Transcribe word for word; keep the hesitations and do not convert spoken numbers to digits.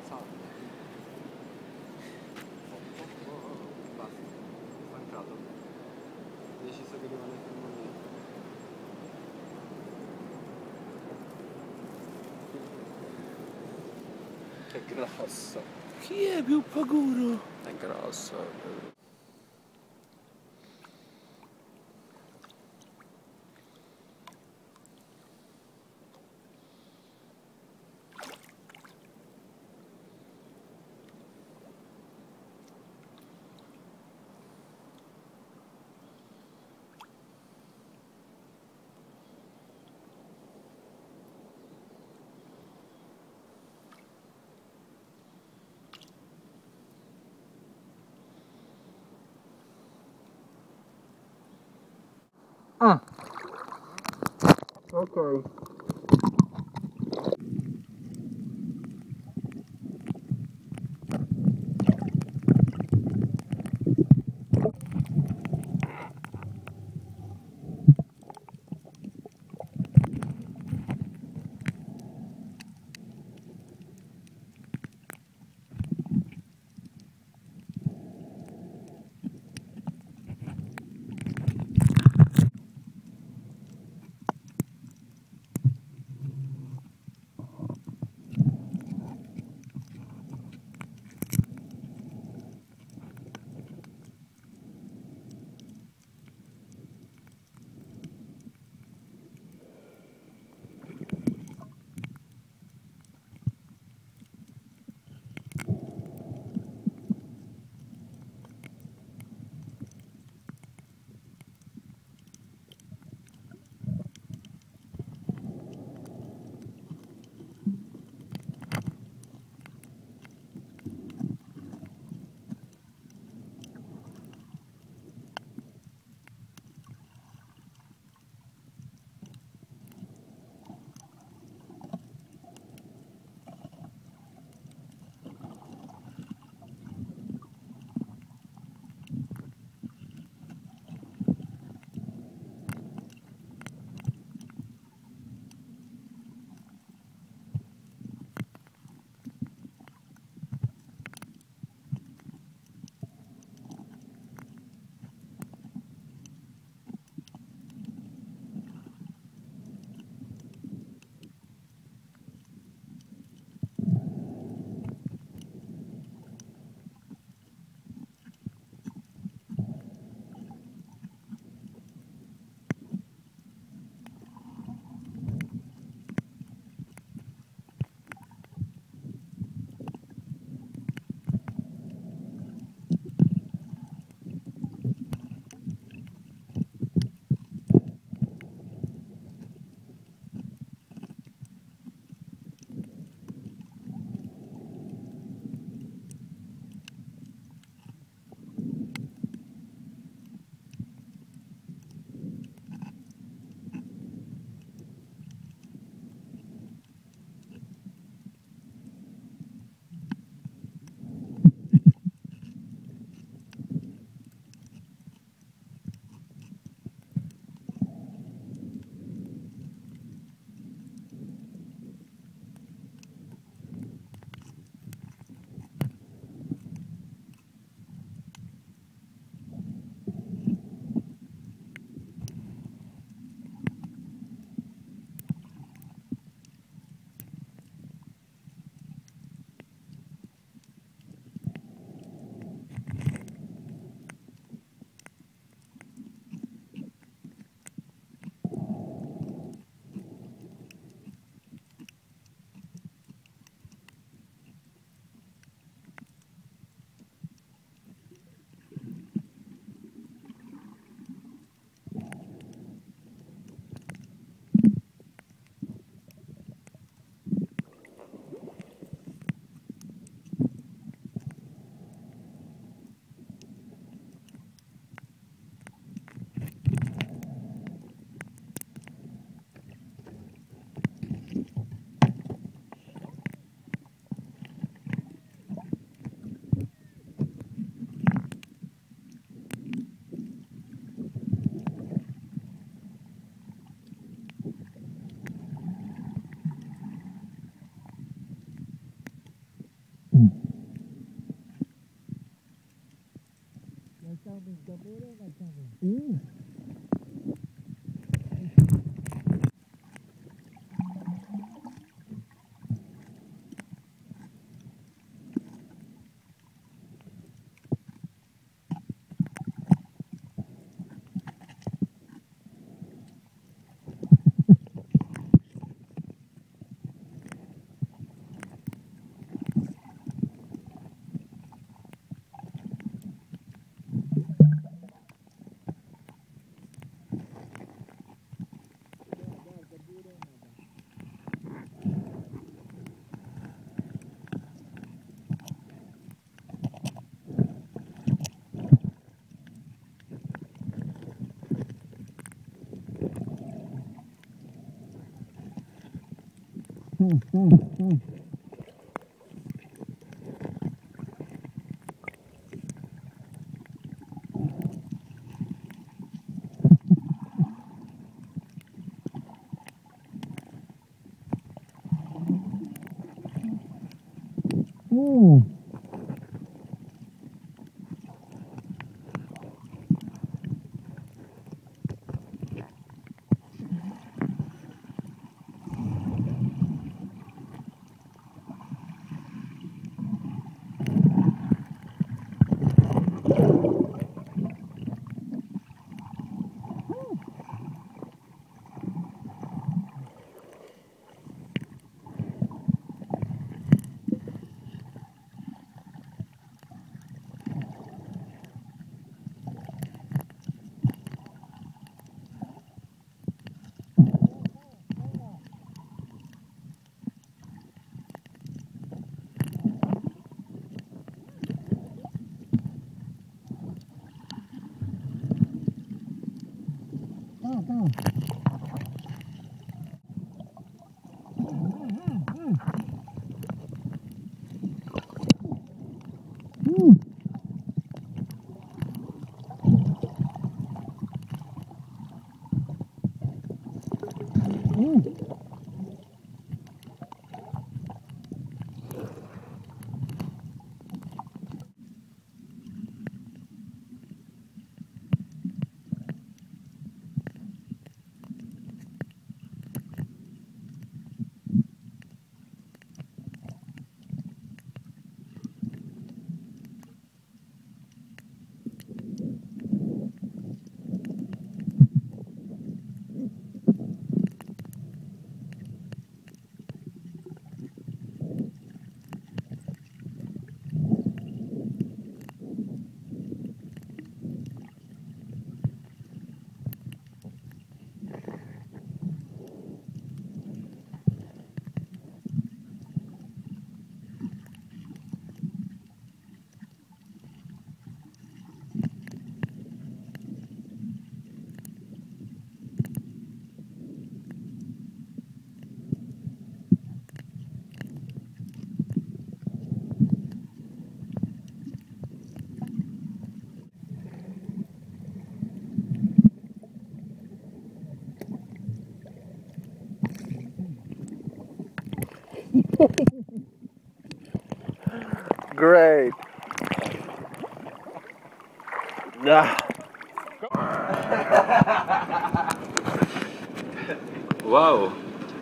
casa. Basta, ho mancato. Ho deciso che rimane fermo lì. Che grosso. Chi è più paguro? È grosso. Ah, ok. Ooh. Mm, mm, mm. Mm. Great. Yeah. Wow.